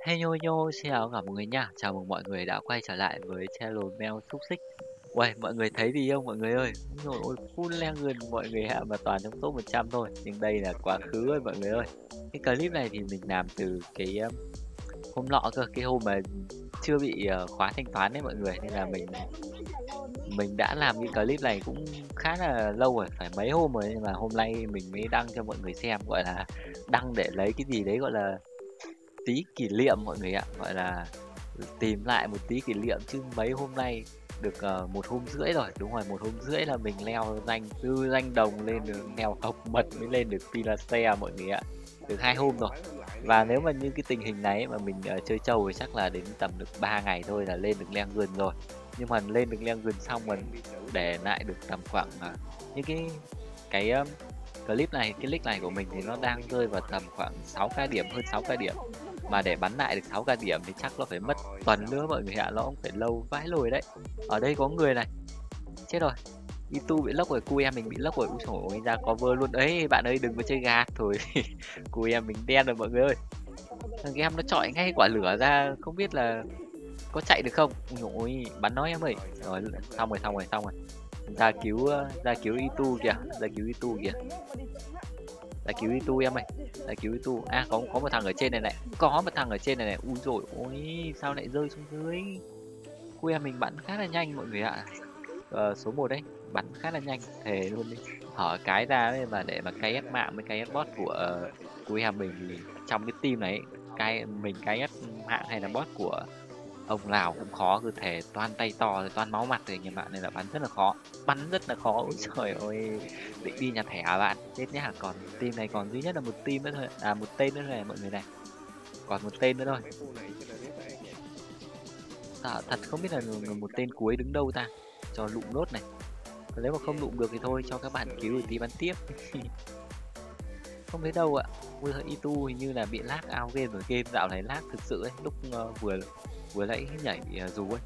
Hey yo yo, xin chào cả mọi người nha. Chào mừng mọi người đã quay trở lại với channel Mew Xúc Xích. Uầy, mọi người thấy gì không mọi người ơi? Rồi, ôi, full le người mọi người hạ mà toàn trong top 100 thôi. Nhưng đây là quá khứ rồi mọi người ơi. Cái clip này thì mình làm từ cái hôm nọ cơ, cái hôm mà chưa bị khóa thanh toán đấy mọi người. Nên là mình đã làm cái clip này cũng khá là lâu rồi, phải mấy hôm rồi. Nhưng mà hôm nay mình mới đăng cho mọi người xem, gọi là đăng để lấy cái gì đấy gọi là tí kỷ niệm mọi người ạ, gọi là tìm lại một tí kỷ niệm. Chứ mấy hôm nay được một hôm rưỡi rồi, đúng rồi, một hôm rưỡi là mình leo danh từ danh đồng lên được, leo học mật mới lên được Pilaste mọi người ạ, được 2 hôm rồi. Và nếu mà như cái tình hình này mà mình chơi trâu thì chắc là đến tầm được 3 ngày thôi là lên được leng gần rồi. Nhưng mà lên được leng gần xong mình để lại được tầm khoảng như cái clip này, cái nick này của mình thì nó đang rơi vào tầm khoảng 6k điểm, hơn 6k điểm. Mà để bắn lại được 6k điểm thì chắc nó phải mất tuần nữa mọi người ạ, nó cũng phải lâu vãi lồi đấy. Ở đây có người này. Chết rồi. YouTube bị lốc rồi, cu em mình bị lốc rồi. Úi dồi ôi, ra cover luôn. Ấy bạn ơi đừng có chơi gạt thôi. Cu em mình đen rồi mọi người ơi. Thằng game nó chọi ngay quả lửa ra, không biết là có chạy được không. Úi dồi ôi, bắn nó em ơi. Rồi xong rồi. Ra cứu YouTube kìa, ra cứu YouTube em ơi, ra cứu YouTube. À có một thằng ở trên này này, ui dồi ôi sao lại rơi xuống dưới. Cô em mình bắn khá là nhanh mọi người ạ. Số 1 đấy, bắn khá là nhanh, thề luôn đi. Hở cái ra đấy mà để mà KS mạng với KS bot của cô em mình thì trong cái team này, cái mình KS mạng hay là bot của ông Lào cũng khó, cơ thể toàn tay to rồi toàn máu mặt rồi các bạn, nên là bắn rất là khó. Ôi trời ơi, định đi nhà thẻ bạn chết nhá. Còn team này còn duy nhất là một tên nữa thôi này mọi người này, còn một tên nữa thôi. Thật không biết là một tên cuối đứng đâu ta, cho lụm nốt này. Còn nếu mà không lụm được thì thôi cho các bạn cứu tí bắn tiếp. Không thấy đâu ạ. Ui giời, Itu hình như là bị lag out game rồi, game dạo này lag thực sự ấy. Lúc vừa nãy nhảy dù ấy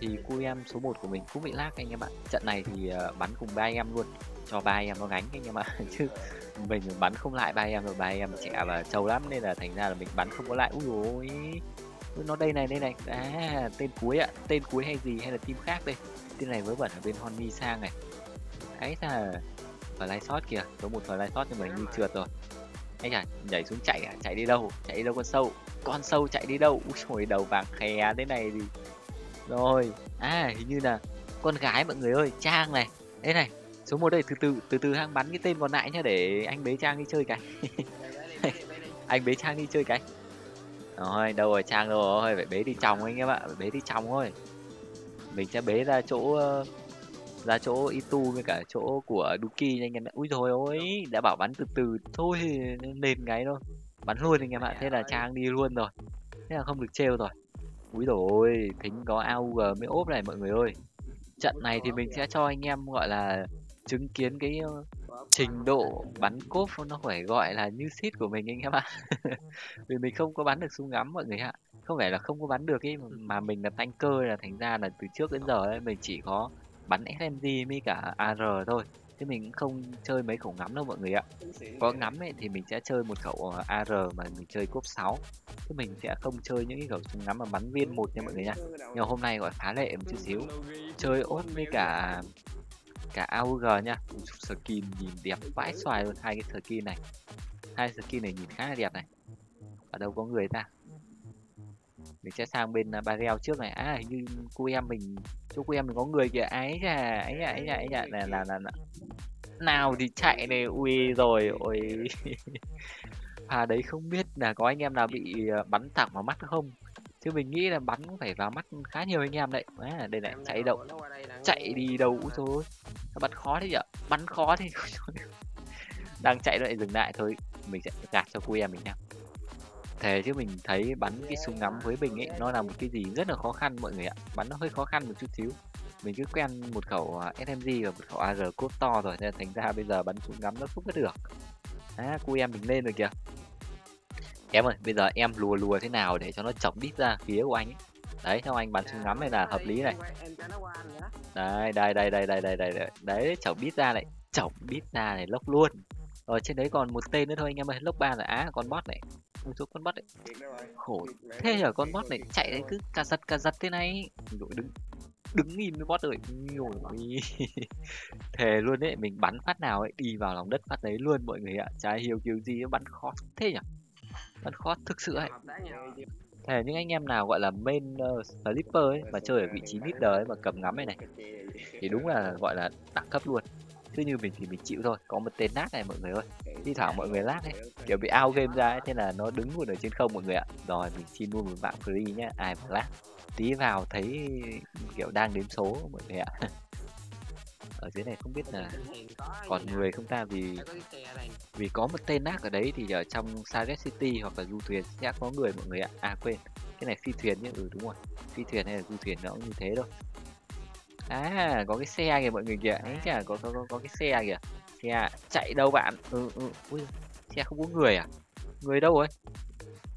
thì cu em số 1 của mình cũng bị lag anh em ạ. Trận này thì bắn cùng 3 em luôn cho 3 em nó gánh anh em ạ. Chứ mình bắn không lại 3 em rồi, 3 em trẻ và trâu lắm nên là thành ra là mình bắn không có lại. Úi dồi ôi, nó đây này à, tên cuối ạ, tên cuối hay gì hay là team khác đây. Tên này với bẩn ở bên Honmi sang này, ấy là fly shot kìa, số 1 fly shot nhưng mà như trượt rồi. Anh à, nhảy xuống chạy à? Chạy đi đâu? Chạy đi đâu con sâu chạy đi đâu? Úi trời, đầu vàng khè thế này thì rồi. À hình như là con gái mọi người ơi, Trang này. Đây này, số 1 đây, từ từ hang bắn cái tên còn lại nhá, để anh bế Trang đi chơi cái. Anh bế Trang đi chơi cái. Rồi, đâu rồi Trang đâu rồi, phải bế đi chồng anh em ạ, phải bế đi chồng thôi. Mình sẽ bế ra chỗ Itu với cả chỗ của Duki nha anh em ạ. Úi dồi ôi, đã bảo bắn từ từ thôi nền ngáy thôi, bắn luôn anh em ạ. Thế là Trang đi luôn rồi, thế là không được trêu rồi. Úi dồi ôi, thính có AUG mới ốp này mọi người ơi. Trận này thì mình sẽ cho anh em gọi là chứng kiến cái trình độ bắn cốp nó phải gọi là như shit của mình anh em ạ. Vì mình không có bắn được súng ngắm mọi người ạ, không phải là không có bắn được ấy, mà mình là tank cơ, là thành ra là từ trước đến giờ ấy mình chỉ có bắn SMG với cả AR thôi, chứ mình cũng không chơi mấy khẩu ngắm đâu mọi người ạ. Có ngắm ấy thì mình sẽ chơi một khẩu AR mà mình chơi cốp 6, chứ mình sẽ không chơi những cái khẩu súng ngắm mà bắn viên 1 nha mọi người nha. Nhưng hôm nay gọi phá lệ một chút xíu, chơi ốt với cả AUG nha. Skin nhìn đẹp vãi xoài luôn, hai cái skin này nhìn khá là đẹp này. Ở đâu có người ta? Mình sẽ sang bên Barrel trước này. À hình như chỗ cô em mình có người kìa. Ấy à là nào thì chạy này. Ui rồi ôi. À đấy, không biết là có anh em nào bị bắn thẳng vào mắt không, chứ mình nghĩ là bắn cũng phải vào mắt khá nhiều anh em đấy. À, đây này, chạy đâu, chạy đi đâu thôi. Bắn khó thế nhở, bắn khó thế. Đang chạy lại dừng lại thôi, mình sẽ gạt cho cô em mình nha. Thế chứ mình thấy bắn cái súng ngắm với mình ấy, nó là một cái gì rất là khó khăn mọi người ạ. Bắn nó hơi khó khăn một chút xíu. Mình cứ quen một khẩu SMG và một khẩu AR cốt to rồi, nên thành ra bây giờ bắn súng ngắm nó không có được. À, cô em mình lên rồi kìa. Em ơi, bây giờ em lùa thế nào để cho nó chọc đít ra phía của anh ấy. Đấy, xong anh bắn súng ngắm này là hợp lý này. Đây. Đấy, chọc đít ra này. Chọc đít ra này, lốc luôn. Rồi trên đấy còn một tên nữa thôi anh em ơi, lốc 3 rồi. Á, con bot này. Ui thôi con bot ấy. Khổ thế nhở, con bot này chạy đấy cứ cà giật thế này. Đứng nhìn với bot rồi. Thề luôn đấy, mình bắn phát nào ấy đi vào lòng đất phát đấy luôn mọi người ạ. Trái hiểu kiểu gì bắn khó thế nhở, bắn khó thực sự ấy. Thề những anh em nào gọi là main slipper ấy mà chơi ở vị trí leader ấy mà cầm ngắm này này thì đúng là gọi là đẳng cấp luôn. Chứ như mình thì mình chịu thôi, có một tên nát này mọi người ơi, thi thoảng mọi người lát ấy, kiểu bị out game ra ấy, thế là nó đứng luôn ở trên không mọi người ạ. Rồi mình xin luôn một mạng free nhá, ai mà lát tí vào thấy kiểu đang đếm số mọi người ạ. Ở dưới này không biết là còn người không ta, vì có một tên nát ở đấy thì ở trong Saret City hoặc là du thuyền sẽ có người mọi người ạ. À quên, cái này phi thuyền nhá, ừ đúng rồi, phi thuyền hay là du thuyền nó cũng như thế thôi. À có cái xe kìa mọi người kìa, ấy chả có cái xe kìa, xe chạy đâu bạn? Ui, xe không có người à? Người đâu rồi?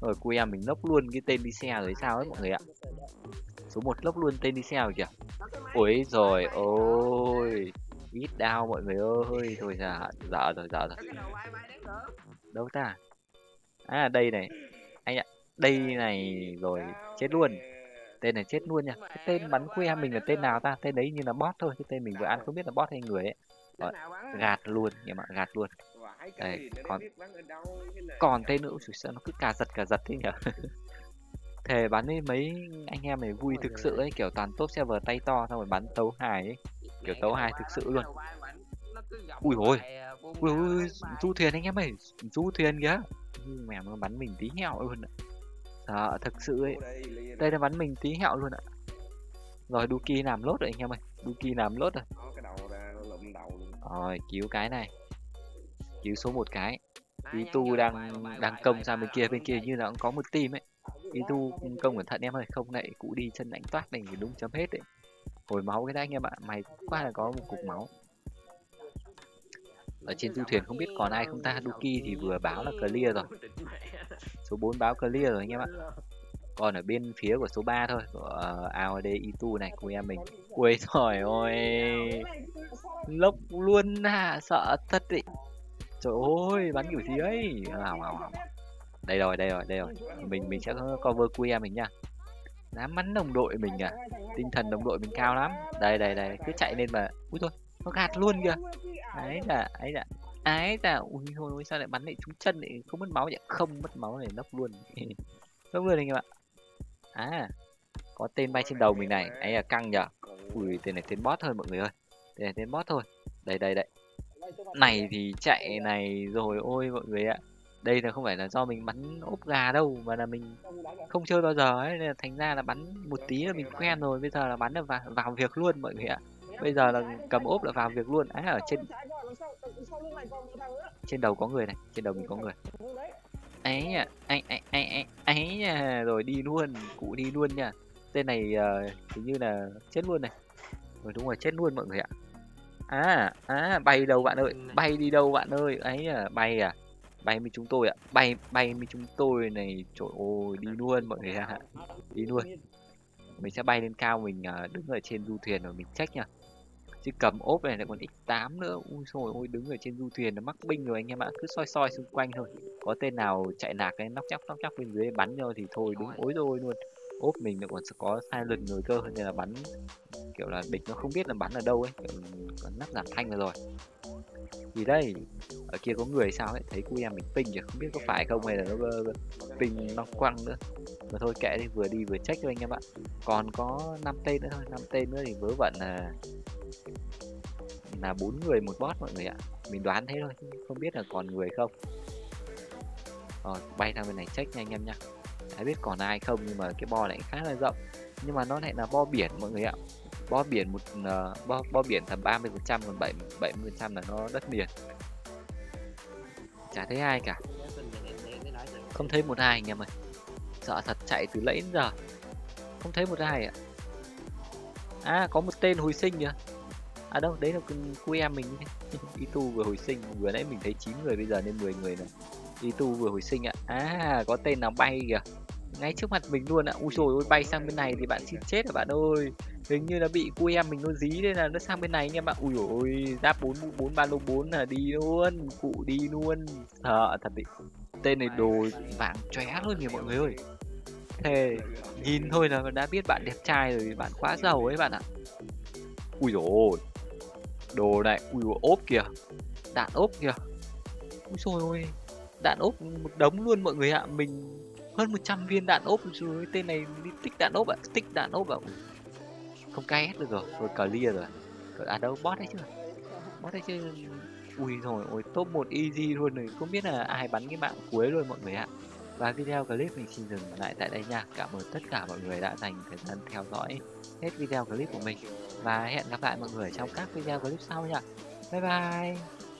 Rồi cô em mình lốc luôn cái tên đi xe rồi sao ấy mọi người ạ. Số 1 lốc luôn tên đi xe rồi kìa. Ôi rồi ôi, ít đau mọi người ơi, thôi dở rồi. Đâu ta? À đây này, anh ạ, đây này rồi, chết luôn. Tên này chết luôn nha. Cái tên bắn que mình là tên nào ta? Tên đấy như là bot thôi, cái tên mình vừa ăn không biết là bot hay người ấy. Rồi, gạt luôn em ạ, gạt luôn. Đây, còn tên nữa sao nó cứ cà giật thế nhỉ. Thề bắn ấy mấy anh em này vui thực sự ấy, kiểu toàn top server tay to xong rồi bắn tấu hài ấy, kiểu tấu hài thực sự luôn. Ui ôi, ui du thuyền anh em ơi, du thuyền kìa. Mẹ nó bắn mình tí heo luôn ạ. Sợ thực sự ấy, đây nó bắn mình tí hẹo luôn ạ. Rồi Duki làm lốt rồi anh em ơi, Duki làm lốt rồi. Rồi cứu cái này, cứu số 1 cái. Itu đang công ra bên kia như là cũng có một team ấy. Itu công cẩn thận em ơi, không lại cụ đi chân đánh toát này thì đúng chấm hết đấy. Hồi máu cái đấy anh em ạ, mày quá là có một cục máu. Ở trên du thuyền không biết còn ai không ta. Duki thì vừa báo là clear rồi, số 4 báo clear rồi anh em ạ. Còn ở bên phía của số 3 thôi, của AOD Itu này của em mình. Ui trời ơi, lốc luôn à, sợ thật đấy. Trời ơi bắn kiểu gì ấy. Đây rồi mình sẽ cover của em mình nha. Dám bắn đồng đội mình à, tinh thần đồng đội mình cao lắm. Đây cứ chạy lên mà. Úi thôi nó gạt luôn kìa. Ấy là ui thôi sao lại bắn lại trúng chân lại không mất máu vậy? Không mất máu này, lốc luôn. Lốc luôn anh em ạ. À, có tên bay trên đầu mình này, ấy là căng nhở. Ui tên này tên boss thôi mọi người ơi. Tên này tên boss thôi. Đây. Này thì chạy này rồi ôi mọi người ạ. Đây là không phải là do mình bắn ốp gà đâu mà là mình không chơi bao giờ ấy, nên là thành ra là bắn một tí là mình quen rồi, bây giờ là bắn là vào việc luôn mọi người ạ. Bây giờ là cầm ốp là vào việc luôn. Á ở trên đầu có người này, trên đầu mình có người. Ấy nha, rồi đi luôn, cụ đi luôn nha. Tên này hình như là chết luôn này. Rồi đúng rồi, chết luôn mọi người ạ. Bay đâu bạn ơi, bay đi đâu bạn ơi. Ấy à, bay với chúng tôi ạ. Bay với chúng tôi này, trời ơi, đi luôn mọi người ạ. Đi luôn. Mình sẽ bay lên cao, mình đứng ở trên du thuyền rồi mình check nha. Chứ cầm ốp này lại còn x8 nữa. Ui trời ơi, đứng ở trên du thuyền nó mắc binh rồi anh em ạ. Cứ soi xung quanh thôi, có tên nào chạy nạc cái nóc chóc bên dưới bắn nhau thì thôi đúng ối rồi luôn. Ốp mình lại còn có silent người cơ, nên là bắn kiểu là địch nó không biết là bắn ở đâu ấy, kiểu còn nắp giảm thanh rồi. Thì đây, ở kia có người sao ấy, thấy cô em mình ping kìa, không biết có phải không hay là nó ping nó quăng nữa. Mà thôi kệ đi, vừa đi vừa check thôi anh em ạ. Còn có 5 tên nữa thôi, 5 tên nữa thì vớ vẩn là 4 người một bot mọi người ạ. Mình đoán thế thôi, không biết là còn người không. Rồi, bay sang bên này check nha anh em nha. Đã biết còn ai không, nhưng mà cái bo này khá là rộng. Nhưng mà nó lại là bo biển mọi người ạ. Bo biển bo biển tầm 30%, còn 70% là nó đất liền. Chả thấy ai cả, không thấy một ai anh em ơi, sợ thật, chạy từ nãy đến giờ không thấy một ai ạ. À có một tên hồi sinh kìa. À đâu, đấy là cô em mình. Itu vừa hồi sinh, vừa nãy mình thấy 9 người bây giờ lên 10 người này. Itu vừa hồi sinh ạ. À có tên nào bay kìa, ngay trước mặt mình luôn ạ. Ui trời ơi, bay sang bên này thì bạn xin chết rồi bạn ơi. Hình như là bị cô em mình nó dí nên là nó sang bên này anh em ạ. Ui dồi ôi, giáp 4 mũ 4 ba lô 4 là đi luôn, cụ đi luôn, sợ thật đấy. tên này đồ vàng chóe luôn kìa mọi người ơi. Thề, nhìn thôi là đã biết bạn đẹp trai rồi, bạn quá giàu ấy bạn ạ. Ui dồi ôi, đồ này, ui dồi ốp kìa, đạn ốp kìa. Ui dồi ôi, đạn ốp một đống luôn mọi người ạ. Mình hơn 100 viên đạn ốp rồi, tên này đi tích đạn ốp ạ, tích đạn ốp ạ. Không cay hết được rồi, rồi clear rồi. À đâu, bot đấy chứ, bot đấy chứ. Ui rồi ôi, top 1 easy luôn rồi, không biết là ai bắn cái mạng cuối luôn mọi người ạ. Và video clip mình xin dừng lại tại đây nha. Cảm ơn tất cả mọi người đã dành thời gian theo dõi hết video clip của mình. Và hẹn gặp lại mọi người trong các video clip sau nha. Bye bye.